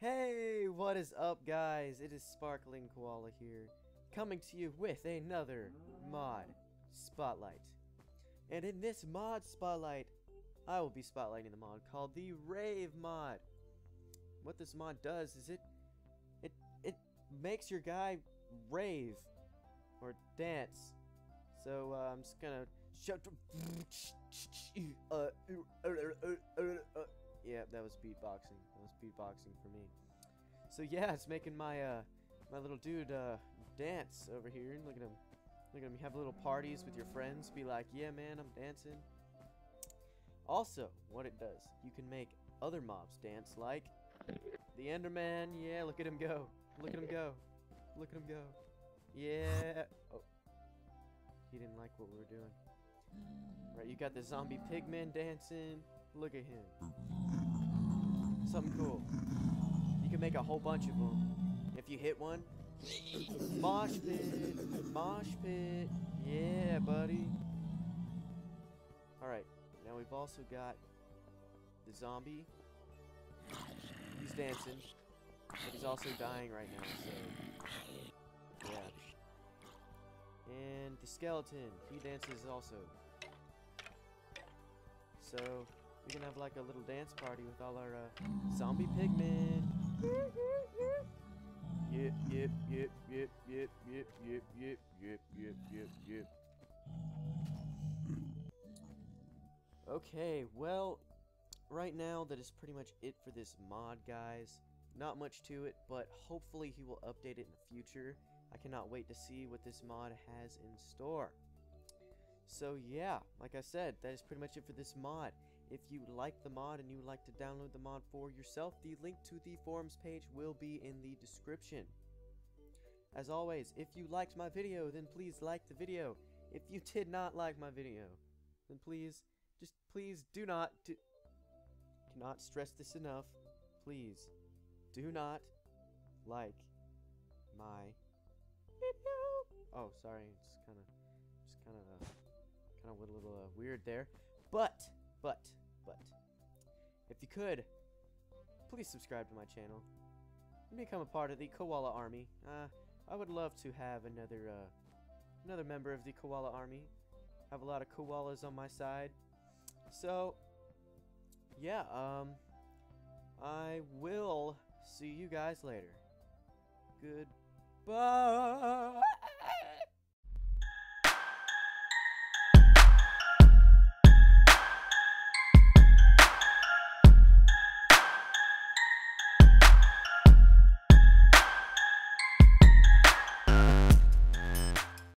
Hey, what is up, guys? It is Sparkling Koala here, coming to you with another mod spotlight. And in this mod spotlight, I will be spotlighting the mod called the Rave Mod. What this mod does is it makes your guy rave or dance. So I'm just gonna shout. Yeah, that was beatboxing. That was beatboxing for me. So yeah, it's making my my little dude dance over here. And look at him. Look at him. You have little parties with your friends. Be like, yeah, man, I'm dancing. Also, what it does, you can make other mobs dance, like the Enderman. Yeah, look at him go. Look at him go. Look at him go. Yeah. Oh, he didn't like what we were doing. Right, you got the zombie pigman dancing. Look at him. Something cool. You can make a whole bunch of them. If you hit one, mosh pit, mosh pit. Yeah, buddy. All right. Now we've also got the zombie. He's dancing, but he's also dying right now, so yeah. And the skeleton, he dances also. So we can have like a little dance party with all our zombie pigmen. Yep, yep, yep, yep, yep, yep, yep, yep, yep, yep, yep, yep. Okay, well, right now that is pretty much it for this mod, guys. Not much to it, but hopefully he will update it in the future. I cannot wait to see what this mod has in store. So yeah, like I said, that is pretty much it for this mod. If you like the mod and you would like to download the mod for yourself, the link to the forums page will be in the description. As always, if you liked my video, then please like the video. If you did not like my video, then please cannot stress this enough. Please do not like my video. Oh, sorry, it's kind of a little weird there. But if you could, please subscribe to my channel and become a part of the Koala Army. I would love to have another another member of the Koala Army. Have a lot of koalas on my side. So, yeah, I will see you guys later. Goodbye!